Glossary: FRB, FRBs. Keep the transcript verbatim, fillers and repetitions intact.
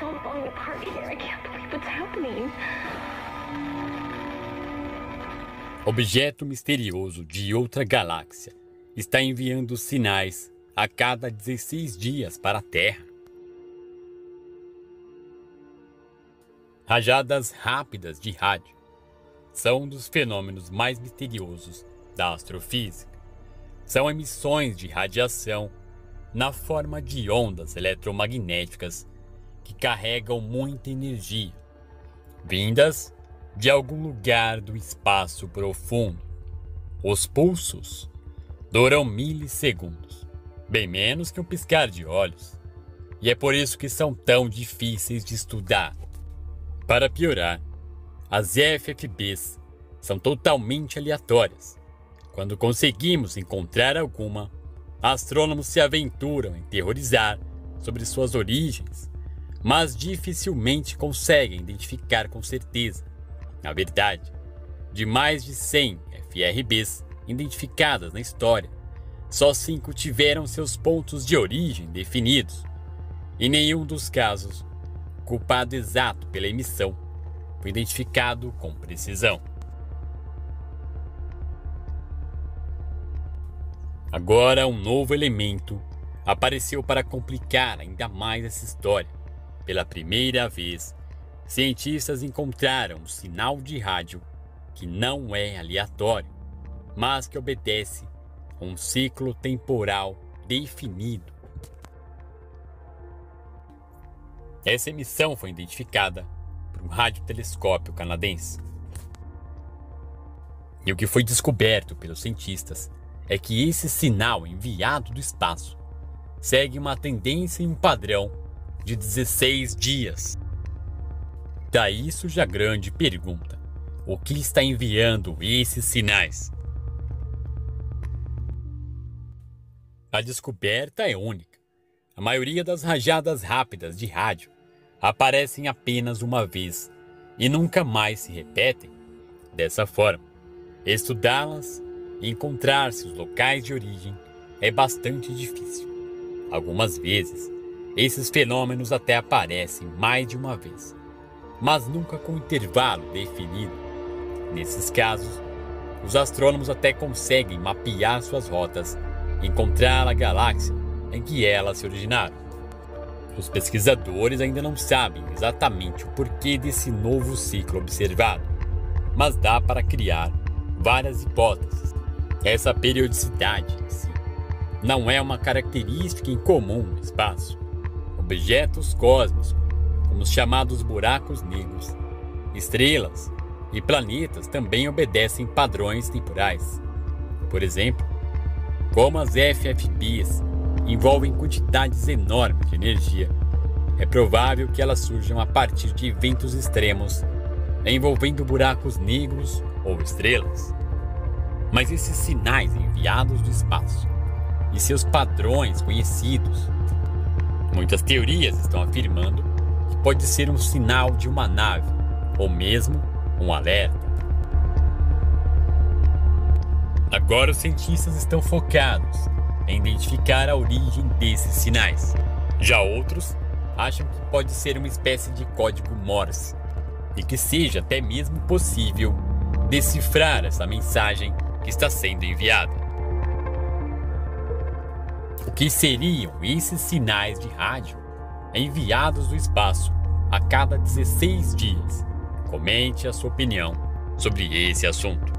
It's all falling apart here. I can't believe what's happening. Objeto misterioso de outra galáxia está enviando sinais a cada dezesseis dias para a Terra. Rajadas rápidas de rádio são um dos fenômenos mais misteriosos da astrofísica. São emissões de radiação na forma de ondas eletromagnéticas que carregam muita energia, vindas de algum lugar do espaço profundo. Os pulsos duram milissegundos, bem menos que um piscar de olhos, e é por isso que são tão difíceis de estudar. Para piorar, as F F Bs são totalmente aleatórias. Quando conseguimos encontrar alguma, astrônomos se aventuram em teorizar sobre suas origens, mas dificilmente conseguem identificar com certeza. Na verdade, de mais de cem F R Bs identificadas na história, só cinco tiveram seus pontos de origem definidos. Em nenhum dos casos, o culpado exato pela emissão foi identificado com precisão. Agora, um novo elemento apareceu para complicar ainda mais essa história. Pela primeira vez, cientistas encontraram um sinal de rádio que não é aleatório, mas que obedece a um ciclo temporal definido. Essa emissão foi identificada por um radiotelescópio canadense. E o que foi descoberto pelos cientistas é que esse sinal enviado do espaço segue uma tendência e um padrão de dezesseis dias. Daí surge a grande pergunta: o que está enviando esses sinais? A descoberta é única. A maioria das rajadas rápidas de rádio aparecem apenas uma vez e nunca mais se repetem. Dessa forma, estudá-las e encontrar seus locais de origem é bastante difícil. Algumas vezes, esses fenômenos até aparecem mais de uma vez, mas nunca com intervalo definido. Nesses casos, os astrônomos até conseguem mapear suas rotas e encontrar a galáxia em que elas se originaram. Os pesquisadores ainda não sabem exatamente o porquê desse novo ciclo observado, mas dá para criar várias hipóteses. Essa periodicidade em si não é uma característica incomum no espaço. Objetos cósmicos, como os chamados buracos negros, estrelas e planetas também obedecem padrões temporais. Por exemplo, como as F F Bs envolvem quantidades enormes de energia, é provável que elas surjam a partir de eventos extremos envolvendo buracos negros ou estrelas. Mas esses sinais enviados do espaço e seus padrões conhecidos, muitas teorias estão afirmando que pode ser um sinal de uma nave, ou mesmo um alerta. Agora os cientistas estão focados em identificar a origem desses sinais. Já outros acham que pode ser uma espécie de código Morse, e que seja até mesmo possível decifrar essa mensagem que está sendo enviada. O que seriam esses sinais de rádio enviados do espaço a cada dezesseis dias? Comente a sua opinião sobre esse assunto.